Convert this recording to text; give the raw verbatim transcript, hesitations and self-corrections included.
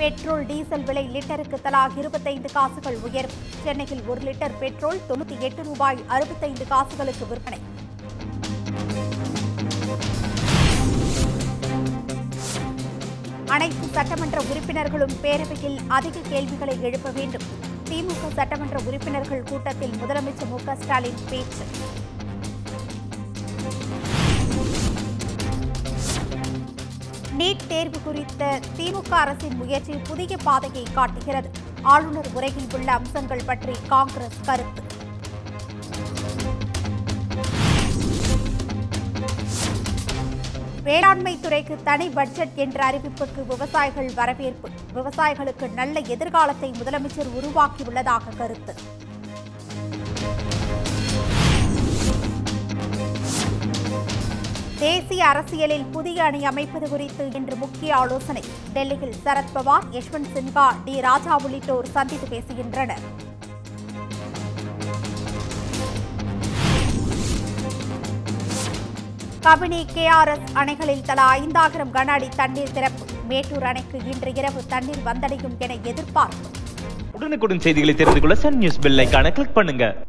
Petrol diesel விலை லிட்டருக்கு தலா இருபத்தைந்து காசுகள் உயரும். சென்னையில் ஒரு லிட்டர் பெட்ரோல் தொண்ணூற்றி எட்டு ரூபாய் அறுபத்தைந்து காசுகளுக்கு விற்பனை. அனைத்து சட்டமன்ற உறுப்பினர்களும் பேரவையில் அதிக கேள்விகளை எழுப்ப வேண்டும். திமுக சட்டமன்ற உறுப்பினர்கள் கூட்டத்தில் முதலமைச்சர் மு க ஸ்டாலின் பேச்சு. நீட் தேர்வு குறித்த திமுக அரசின் முயற்சி புதிய பாதையை காட்டுகிறது. ஆளுநர் உரையில் உள்ள அம்சங்கள் பற்றி காங்கிரஸ் கருத்து. வேளாண்மை துறைக்கு தனி பட்ஜெட் என்ற அறிவிப்புக்கு விவசாயிகள் வரவேற்பு. விவசாயிகளுக்கு நல்ல எதிர்காலத்தை முதலமைச்சர் உருவாக்கியுள்ளதாக கருத்து. தேசிய அரசியலில் புதிய அணி அமைப்பது குறித்து இன்று முக்கிய ஆலோசனை. டெல்லியில் சரத்பவார், யஷ்வந்த் சின்ஹா, டி ராஜா உள்ளிட்டோர் சந்தித்து பேசுகின்றனர். கபினி, கே ஆர் எஸ் அணைகளில் தலா ஐந்தாயிரம் கன அடி தண்ணீர் திறப்பு. மேட்டூர் அணைக்கு இன்று இரவு தண்ணீர் வந்தடையும் என எதிர்பார்ப்பு. உடனுக்குடன் செய்திகளை தெரிந்து கொள்ள சன் நியூஸ் பெல் ஐகானை கிளிக் பண்ணுங்க.